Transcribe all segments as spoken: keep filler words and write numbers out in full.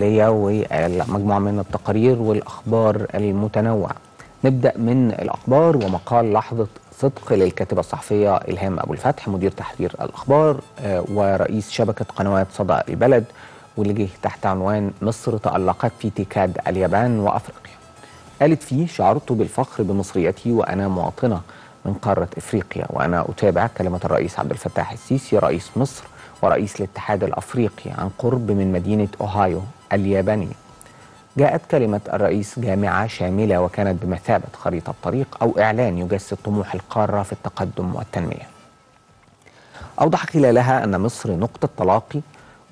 ليا ومجموعة من التقارير والأخبار المتنوعة. نبدأ من الأخبار ومقال لحظة صدق للكاتبة الصحفية الهام ابو الفتح مدير تحرير الأخبار ورئيس شبكة قنوات صدى البلد، واللي جه تحت عنوان مصر تألقت في تيكاد اليابان وأفريقيا. قالت فيه: شعرت بالفخر بمصريتي وأنا مواطنة من قارة إفريقيا، وأنا أتابع كلمة الرئيس عبد الفتاح السيسي رئيس مصر ورئيس الاتحاد الأفريقي عن قرب من مدينة اوهايو اليابانية. جاءت كلمة الرئيس جامعة شاملة وكانت بمثابة خريطة الطريق أو إعلان يجسد طموح القارة في التقدم والتنمية. أوضح خلالها أن مصر نقطة تلاقي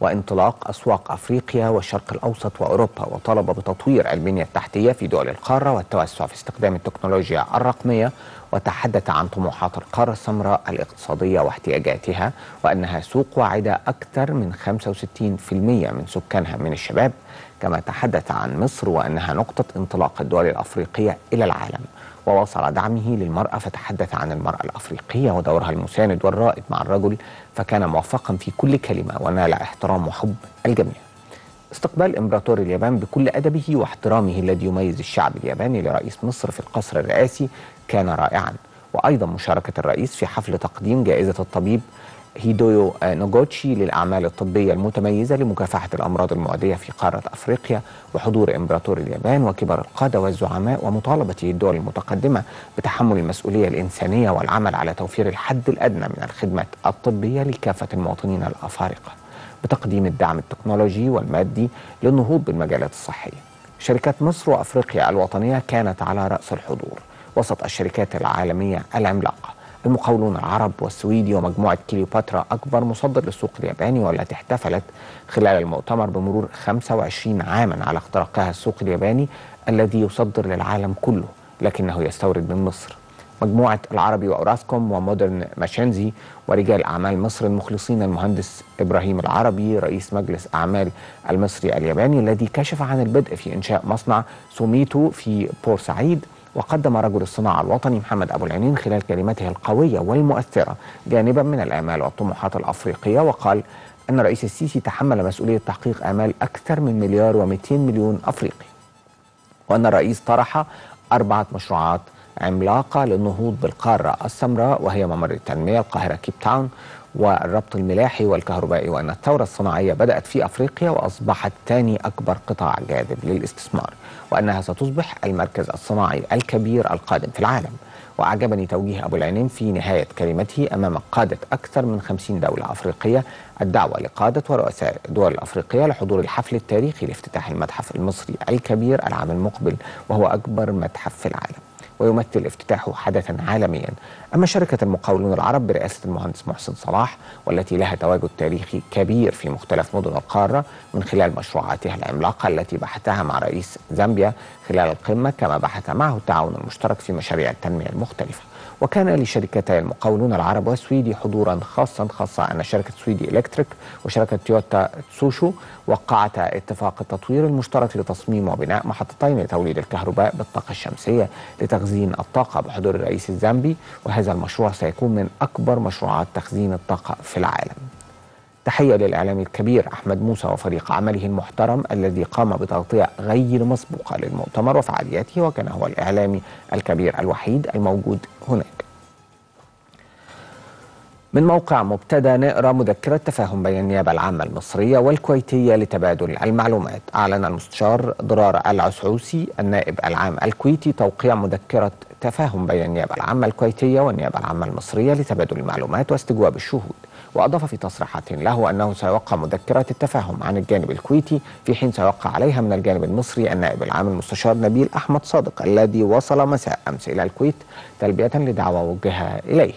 وانطلاق أسواق أفريقيا والشرق الأوسط وأوروبا، وطلب بتطوير البنية التحتية في دول القارة والتوسع في استخدام التكنولوجيا الرقمية، وتحدث عن طموحات القارة السمراء الاقتصادية واحتياجاتها، وأنها سوق واعدة أكثر من خمسة وستين بالمئة من سكانها من الشباب. كما تحدث عن مصر وأنها نقطة انطلاق الدول الأفريقية إلى العالم، وواصل دعمه للمرأة فتحدث عن المرأة الأفريقية ودورها المساند والرائد مع الرجل، فكان موفقا في كل كلمة ونال احترام وحب الجميع. استقبال إمبراطور اليابان بكل أدبه واحترامه الذي يميز الشعب الياباني لرئيس مصر في القصر الرئاسي كان رائعا، وأيضا مشاركة الرئيس في حفل تقديم جائزة الطبيب هيدويو نوجوتشي للأعمال الطبية المتميزة لمكافحة الأمراض المعدية في قارة أفريقيا، وحضور إمبراطور اليابان وكبار القادة والزعماء، ومطالبة الدول المتقدمة بتحمل المسؤولية الإنسانية والعمل على توفير الحد الأدنى من الخدمات الطبية لكافة المواطنين الأفارقة، بتقديم الدعم التكنولوجي والمادي للنهوض بالمجالات الصحية. شركات مصر وأفريقيا الوطنية كانت على رأس الحضور وسط الشركات العالمية العملاقة. المقاولون العرب والسويدي ومجموعة كليوباترا أكبر مصدر للسوق الياباني، والتي احتفلت خلال المؤتمر بمرور خمسة وعشرين عاما على اختراقها السوق الياباني الذي يصدر للعالم كله لكنه يستورد من مصر. مجموعة العربي وأوراسكوم ومودرن ماشينزي ورجال أعمال مصر المخلصين المهندس إبراهيم العربي رئيس مجلس أعمال المصري الياباني الذي كشف عن البدء في إنشاء مصنع سوميتو في بورسعيد، وقدم رجل الصناعة الوطني محمد ابو العينين خلال كلمته القوية والمؤثرة جانبا من الآمال والطموحات الأفريقية، وقال أن الرئيس السيسي تحمل مسؤولية تحقيق آمال أكثر من مليار ومئتين مليون أفريقي، وأن الرئيس طرح أربعة مشروعات عملاقة للنهوض بالقارة السمراء، وهي ممر التنمية القاهرة كيب تاون والربط الملاحي والكهربائي، وأن الثورة الصناعية بدأت في أفريقيا وأصبحت ثاني أكبر قطاع جاذب للاستثمار، وأنها ستصبح المركز الصناعي الكبير القادم في العالم. وأعجبني توجيه أبو العينين في نهاية كلمته أمام قادة أكثر من خمسين دولة أفريقية الدعوة لقادة ورؤساء الدول الأفريقية لحضور الحفل التاريخي لافتتاح المتحف المصري الكبير العام المقبل، وهو أكبر متحف في العالم ويمثل افتتاحه حدثا عالميا. أما شركة المقاولون العرب برئاسة المهندس محسن صلاح والتي لها تواجد تاريخي كبير في مختلف مدن القارة من خلال مشروعاتها العملاقة التي بحثها مع رئيس زامبيا خلال القمة، كما بحث معه التعاون المشترك في مشاريع التنمية المختلفة. وكان لشركتي المقاولون العرب والسويدي حضورا خاصا خاصة أن شركة سويدي إلكتريك وشركة تيوتا تسوشو وقعت اتفاق التطوير المشترك لتصميم وبناء محطتين لتوليد الكهرباء بالطاقة الشمسية لتخزين الطاقة بحضور الرئيس الزامبي، وهذا المشروع سيكون من أكبر مشروعات تخزين الطاقة في العالم. تحية للإعلامي الكبير أحمد موسى وفريق عمله المحترم الذي قام بتغطية غير مسبوقة للمؤتمر وفعالياته، وكان هو الإعلامي الكبير الوحيد الموجود هناك. من موقع مبتدأ نقرأ: مذكرة تفاهم بين النيابة العامة المصرية والكويتية لتبادل المعلومات. أعلن المستشار ضرار العسعوسي النائب العام الكويتي توقيع مذكرة تفاهم بين النيابة العامة الكويتية والنيابة العامة المصرية لتبادل المعلومات واستجواب الشهود. وأضاف في تصريحات له أنه سيوقع مذكرة التفاهم عن الجانب الكويتي، في حين سيوقع عليها من الجانب المصري النائب العام المستشار نبيل أحمد صادق الذي وصل مساء أمس إلى الكويت تلبية لدعوى وجهها إليه.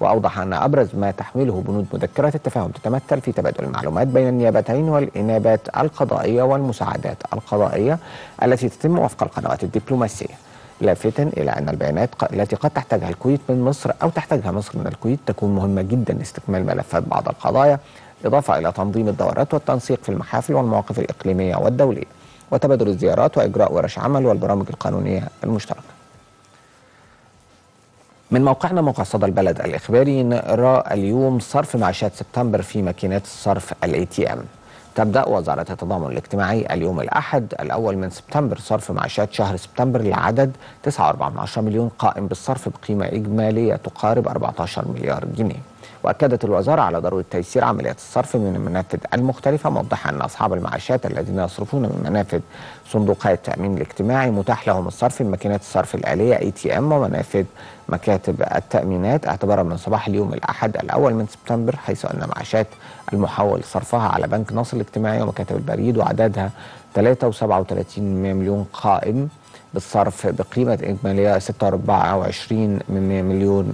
وأوضح أن أبرز ما تحمله بنود مذكرة التفاهم تتمثل في تبادل المعلومات بين النيابتين والإنابات القضائية والمساعدات القضائية التي تتم وفق القنوات الدبلوماسية، لافتا إلى أن البيانات التي قد تحتاجها الكويت من مصر أو تحتاجها مصر من الكويت تكون مهمة جدا لاستكمال ملفات بعض القضايا، إضافة إلى تنظيم الدورات والتنسيق في المحافل والمواقف الإقليمية والدولية وتبادل الزيارات وإجراء ورش عمل والبرامج القانونية المشتركة. من موقعنا موقع صدى البلد الإخباري نقرأ اليوم: صرف معاشات سبتمبر في ماكينات الصرف الإي تي إم. تبدأ وزارة التضامن الاجتماعي اليوم الأحد الأول من سبتمبر صرف معاشات شهر سبتمبر لعدد تسعة فاصلة أربعة مليون قائم بالصرف بقيمة إجمالية تقارب أربعة عشر مليار جنيه. وأكدت الوزارة على ضرورة تيسير عمليات الصرف من المنافذ المختلفة، موضحة أن أصحاب المعاشات الذين يصرفون من منافذ صندوقات التأمين الاجتماعي متاح لهم الصرف من ماكينات الصرف الآلية إي تي إم ومنافذ مكاتب التأمينات اعتبارا من صباح اليوم الأحد الأول من سبتمبر، حيث أن معاشات المحول صرفها على بنك نصر الاجتماعي ومكاتب البريد وعددها ثلاثة فاصلة سبعة وثلاثين مليون قائم بالصرف بقيمة إجمالية ستة فاصلة أربعة وعشرين مليون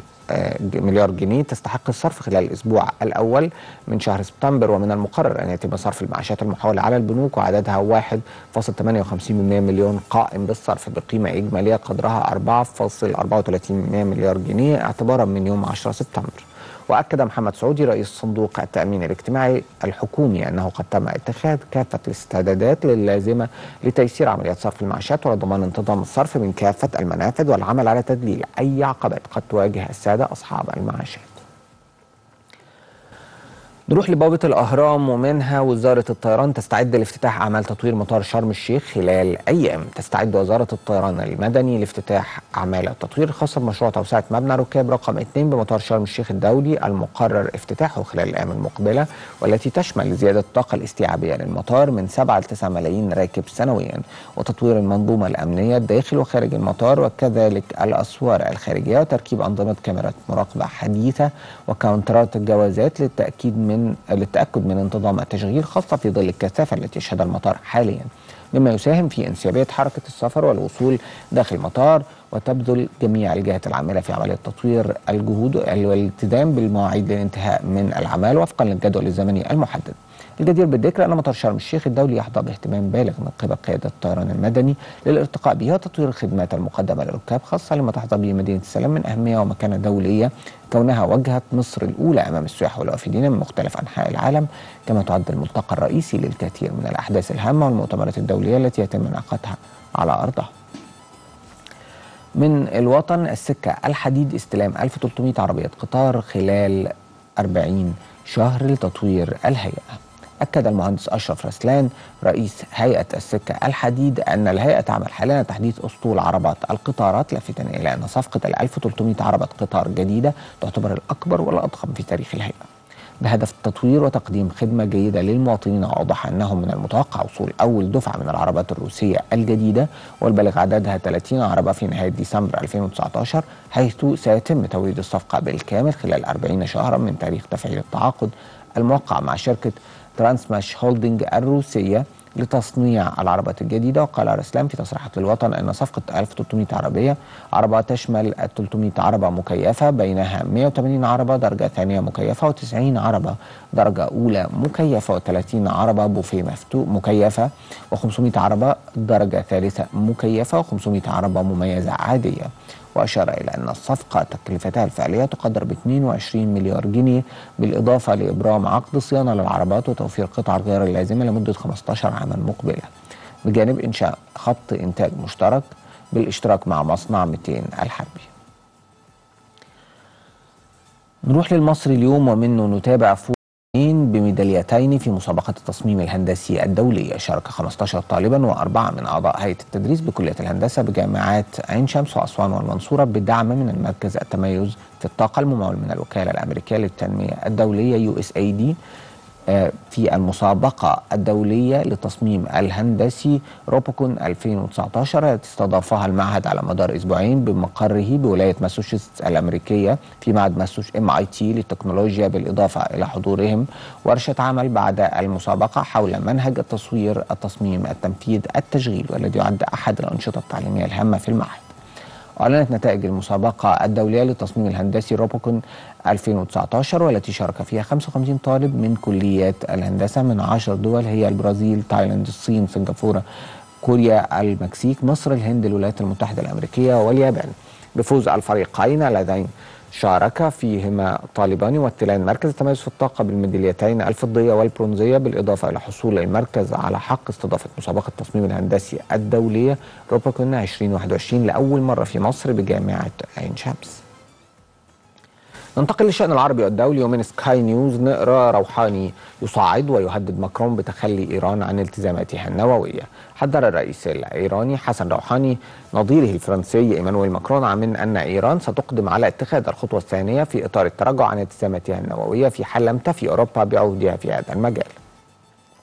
مليار جنيه تستحق الصرف خلال الأسبوع الأول من شهر سبتمبر. ومن المقرر أن يتم صرف المعاشات المحولة على البنوك وعددها واحد فاصلة ثمانية وخمسين مليون قائم بالصرف بقيمة إجمالية قدرها أربعة فاصلة أربعة وثلاثين مليار جنيه اعتبارا من يوم عشرة سبتمبر. وأكد محمد سعودي رئيس صندوق التأمين الاجتماعي الحكومي أنه قد تم اتخاذ كافة الاستعدادات اللازمة لتيسير عمليات صرف المعاشات وضمان انتظام الصرف من كافة المنافذ والعمل على تذليل أي عقبات قد تواجه السادة أصحاب المعاشات. نروح لبوابة الأهرام ومنها وزارة الطيران تستعد لافتتاح أعمال تطوير مطار شرم الشيخ خلال أيام. تستعد وزارة الطيران المدني لافتتاح أعمال التطوير الخاصة بمشروع توسعة مبنى ركاب رقم اثنين بمطار شرم الشيخ الدولي المقرر افتتاحه خلال الأيام المقبلة، والتي تشمل زيادة الطاقة الاستيعابية للمطار من سبعة إلى تسعة ملايين راكب سنويا وتطوير المنظومة الأمنية الداخل وخارج المطار وكذلك الأسوار الخارجية وتركيب أنظمة كاميرات مراقبة حديثة وكاونترات الجوازات للتأكيد من للتأكد من انتظام التشغيل، خاصة في ظل الكثافة التي يشهدها المطار حاليا، مما يساهم في انسيابية حركة السفر والوصول داخل المطار. وتبذل جميع الجهات العاملة في عملية تطوير الجهود والالتزام بالمواعيد للانتهاء من الأعمال وفقا للجدول الزمني المحدد. الجدير بالذكر أن مطار شرم الشيخ الدولي يحظى باهتمام بالغ من قبل قيادة الطيران المدني للارتقاء به وتطوير الخدمات المقدمة للركاب، خاصة لما تحظى به مدينة السلام من أهمية ومكانة دولية كونها واجهت مصر الأولى أمام السياح والوافدين من مختلف أنحاء العالم، كما تعد الملتقى الرئيسي للكثير من الأحداث الهامة والمؤتمرات الدولية التي يتم إنعقادها على أرضها. من الوطن السكة الحديد استلام ألف وثلاثمائة عربية قطار خلال أربعين شهر لتطوير الهيئة. أكد المهندس أشرف رسلان رئيس هيئة السكة الحديد أن الهيئة تعمل حاليا تحديث أسطول عربات القطارات، لافتا إلى أن صفقة ال ألف وثلاثمائة عربة قطار جديدة تعتبر الأكبر والأضخم في تاريخ الهيئة بهدف التطوير وتقديم خدمة جيدة للمواطنين. أوضح أنه من المتوقع وصول أول دفعة من العربات الروسية الجديدة والبالغ عددها ثلاثين عربة في نهاية ديسمبر ألفين وتسعة عشر، حيث سيتم توريد الصفقة بالكامل خلال أربعين شهرا من تاريخ تفعيل التعاقد الموقع مع شركة ترانسماش هولدنج الروسية لتصنيع العربات الجديدة. وقال رسلان في تصريحات للوطن أن صفقة ألف وثلاثمائة عربية عربة تشمل ثلاثمائة عربة مكيفة بينها مائة وثمانين عربة درجة ثانية مكيفة وتسعين عربة درجة أولى مكيفة وثلاثين عربة بوفيه مفتوح مكيفة وخمسمائة عربة درجة ثالثة مكيفة وخمسمائة عربة مميزة عادية. وأشار إلى أن الصفقة تكلفتها الفعلية تقدر ب اثنين وعشرين مليار جنيه بالإضافة لإبرام عقد صيانة للعربات وتوفير قطع الغيار اللازمة لمدة خمسة عشر عاما مقبلة، بجانب إنشاء خط إنتاج مشترك بالاشتراك مع مصنع مئتين الحربي. نروح للمصري اليوم ومنه نتابع بميداليتين في مسابقة التصميم الهندسي الدولية. شارك خمسة عشر طالبا وأربعة من أعضاء هيئة التدريس بكلية الهندسة بجامعات عين شمس وأسوان والمنصورة بدعم من المركز التميز في الطاقة الممول من الوكالة الأمريكية للتنمية الدولية يو إس إيه آي دي في المسابقة الدولية للتصميم الهندسي روبوكون ألفين وتسعة عشر التي استضافها المعهد على مدار أسبوعين بمقره بولاية ماساتشوستس الأمريكية في معهد ماساتشوستس إم آي تي للتكنولوجيا، بالإضافة إلى حضورهم ورشة عمل بعد المسابقة حول منهج التصوير التصميم التنفيذ التشغيل، والذي يعد أحد الأنشطة التعليمية الهامة في المعهد. أعلنت نتائج المسابقة الدولية للتصميم الهندسي روبوكون ألفين وتسعة عشر والتي شارك فيها خمسة وخمسين طالب من كليات الهندسة من عشر دول هي البرازيل، تايلاند، الصين، سنغافورة، كوريا، المكسيك، مصر، الهند، الولايات المتحدة الأمريكية واليابان. بفوز الفريقين اللذين شارك فيهما طالبان يمثلان مركز التميز في الطاقة بالميداليتين الفضية والبرونزية، بالإضافة إلى حصول المركز على حق استضافة مسابقة التصميم الهندسي الدولية روبوكون ألفين وواحد وعشرين لأول مرة في مصر بجامعة عين شمس. ننتقل للشأن العربي والدولي، ومن سكاي نيوز نقرا روحاني يصعد ويهدد ماكرون بتخلي إيران عن التزاماتها النووية. حذر الرئيس الإيراني حسن روحاني نظيره الفرنسي ايمانويل ماكرون من أن إيران ستقدم على اتخاذ الخطوة الثانية في إطار التراجع عن التزاماتها النووية في حال لم تفي أوروبا بعودها في هذا المجال.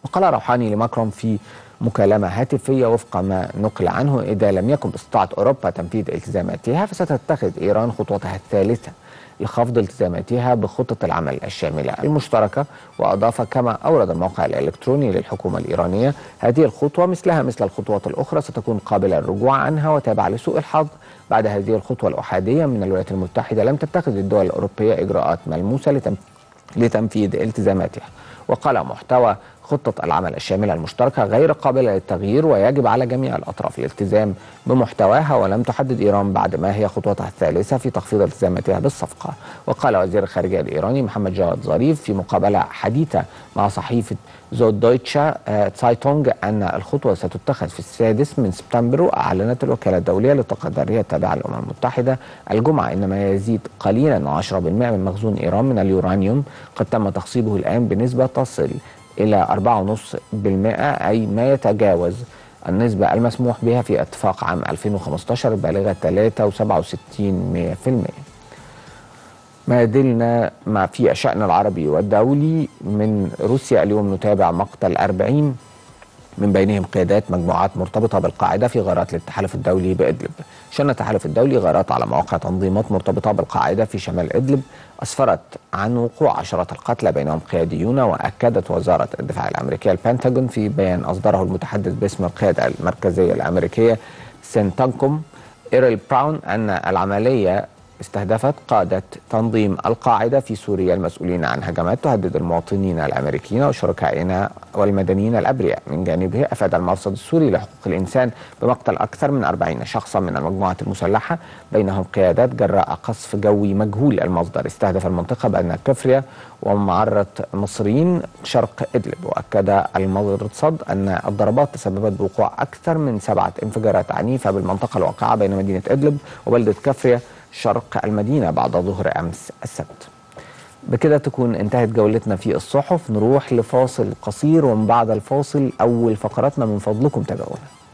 وقال روحاني لماكرون في مكالمة هاتفية وفق ما نقل عنه: إذا لم يكن باستطاعة أوروبا تنفيذ التزاماتها فستتخذ إيران خطوتها الثالثة لخفض التزاماتها بخطة العمل الشاملة المشتركة. وأضاف كما أورد الموقع الإلكتروني للحكومة الإيرانية: هذه الخطوة مثلها مثل الخطوات الأخرى ستكون قابلة للرجوع عنها، وتابع لسوء الحظ بعد هذه الخطوة الأحادية من الولايات المتحدة لم تتخذ الدول الأوروبية إجراءات ملموسة لتنفيذ التزاماتها. وقال محتوى خطة العمل الشاملة المشتركة غير قابلة للتغيير، ويجب على جميع الأطراف الالتزام بمحتواها، ولم تحدد إيران بعد ما هي خطوتها الثالثة في تخفيض التزاماتها بالصفقة. وقال وزير الخارجية الإيراني محمد جواد ظريف في مقابلة حديثة مع صحيفة زود دويتشا تسايتونج أن الخطوة ستتخذ في السادس من سبتمبر. وأعلنت الوكالة الدولية للطاقة الذرية التابعة للأمم المتحدة الجمعة إن ما يزيد قليلا عشرة بالمئة من مخزون إيران من اليورانيوم قد تم تخصيبه الآن بنسبة تصل إلى أربعة فاصلة خمسة بالمئة، أي ما يتجاوز النسبة المسموح بها في اتفاق عام ألفين وخمسة عشر بالغة ثلاثة فاصلة سبعة وستين بالمئة. ما دلنا مع في الشأن العربي والدولي. من روسيا اليوم نتابع مقتل أربعين من بينهم قيادات مجموعات مرتبطة بالقاعدة في غارات للتحالف الدولي بإدلب. شن التحالف الدولي غارات على مواقع تنظيمات مرتبطة بالقاعدة في شمال إدلب أسفرت عن وقوع عشرات القتلى بينهم قياديون. وأكدت وزارة الدفاع الأمريكية البنتاغون في بيان أصدره المتحدث باسم القيادة المركزية الأمريكية سنتانكوم إيرل براون أن العملية استهدفت قادة تنظيم القاعدة في سوريا المسؤولين عن هجمات تهدد المواطنين الأمريكيين وشركائنا والمدنيين الأبرياء. من جانبه أفاد المرصد السوري لحقوق الإنسان بمقتل أكثر من أربعين شخصا من المجموعات المسلحة بينهم قيادات جراء قصف جوي مجهول المصدر استهدف المنطقة بين كفريا ومعرة مصرين شرق إدلب. وأكد المرصد أن الضربات تسببت بوقوع أكثر من سبعة انفجارات عنيفة بالمنطقة الواقعة بين مدينة إدلب وبلدة كفريا شرق المدينة بعد ظهر أمس السبت. بكده تكون انتهت جولتنا في الصحف، نروح لفاصل قصير ومن بعد الفاصل أول فقراتنا من فضلكم تابعونا.